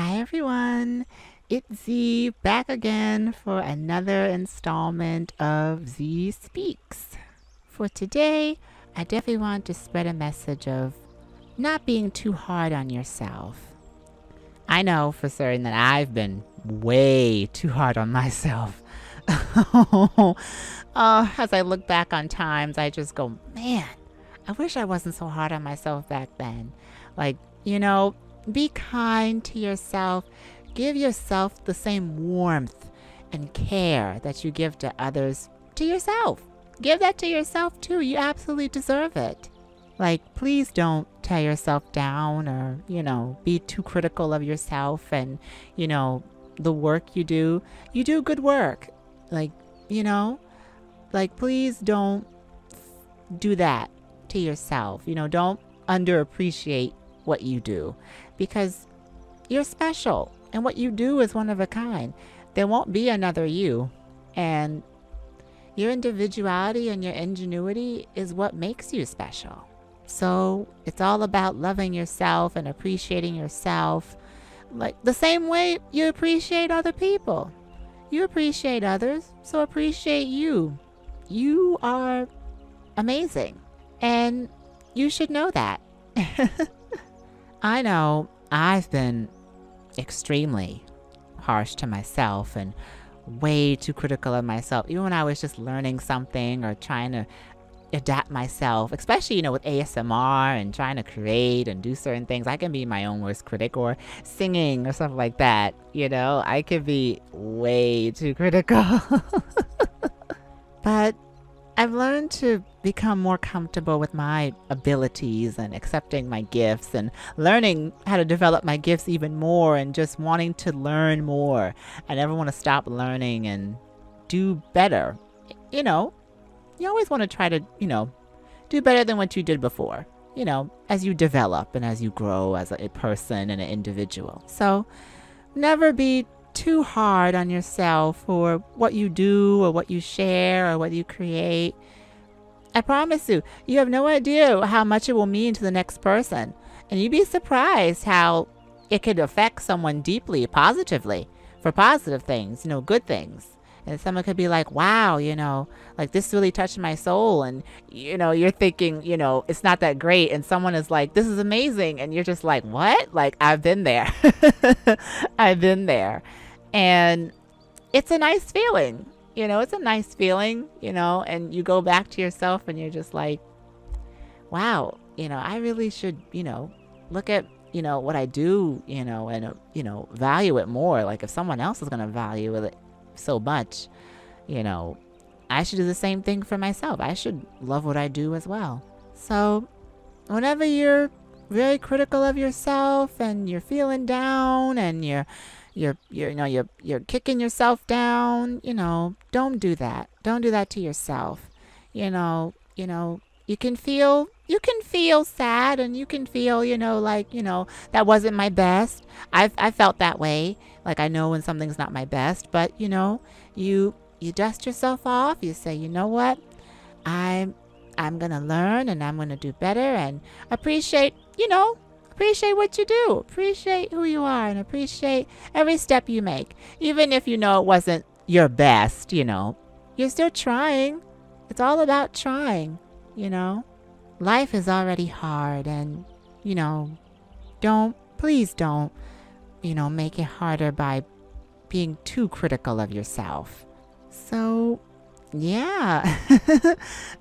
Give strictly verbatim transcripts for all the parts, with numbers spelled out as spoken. Hi everyone, it's Z back again for another installment of Z Speaks. For today, I definitely want to spread a message of not being too hard on yourself. I know for certain that I've been way too hard on myself. uh, as I look back on times, I just go, man, I wish I wasn't so hard on myself back then. Like, you know, be kind to yourself. Give yourself the same warmth and care that you give to others to yourself. Give that to yourself too. You absolutely deserve it. Like, please don't tear yourself down or, you know, be too critical of yourself and, you know, the work you do. You do good work. Like, you know, like, please don't do that to yourself. You know, don't underappreciate what you do, because you're special and what you do is one of a kind. There won't be another you, and your individuality and your ingenuity is what makes you special. So it's all about loving yourself and appreciating yourself, like the same way you appreciate other people. You appreciate others, so appreciate you. You are amazing, and you should know that. I know I've been extremely harsh to myself and way too critical of myself, even when I was just learning something or trying to adapt myself, especially, you know, with A S M R and trying to create and do certain things. I can be my own worst critic, or singing or stuff like that. You know, I could be way too critical. But I've learned to become more comfortable with my abilities and accepting my gifts and learning how to develop my gifts even more and just wanting to learn more. I never want to stop learning and do better. You know, you always want to try to, you know, do better than what you did before, you know, as you develop and as you grow as a person and an individual. So never be too hard on yourself for what you do or what you share or what you create. I promise you, you have no idea how much it will mean to the next person. And you'd be surprised how it could affect someone deeply, positively, for positive things, you know, good things. And someone could be like, wow, you know, like, this really touched my soul. And, you know, you're thinking, you know, it's not that great. And someone is like, this is amazing. And you're just like, what? Like, I've been there. I've been there. And it's a nice feeling. You know, it's a nice feeling, you know, and you go back to yourself and you're just like, wow, you know, I really should, you know, look at, you know, what I do, you know, and, uh, you know, value it more. Like, if someone else is going to value it so much, you know, I should do the same thing for myself. I should love what I do as well. So whenever you're very critical of yourself and you're feeling down and you're you're, you're you know you're you're kicking yourself down, you know, don't do that. Don't do that to yourself. You know, you know, you can feel you can feel sad and you can feel, you know, like, you know, that wasn't my best. I've I felt that way. Like, I know when something's not my best, but, you know, you you dust yourself off. You say, you know what? I'm I'm gonna learn and I'm gonna do better and appreciate, you know, appreciate what you do. Appreciate who you are and appreciate every step you make. Even if you know it wasn't your best, you know, you're still trying. It's all about trying, you know. Life is already hard, and, you know, don't, please don't, you know, make it harder by being too critical of yourself. So, yeah,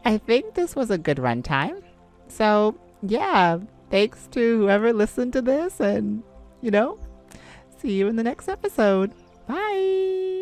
I think this was a good runtime. So, yeah, thanks to whoever listened to this, and, you know, see you in the next episode. Bye.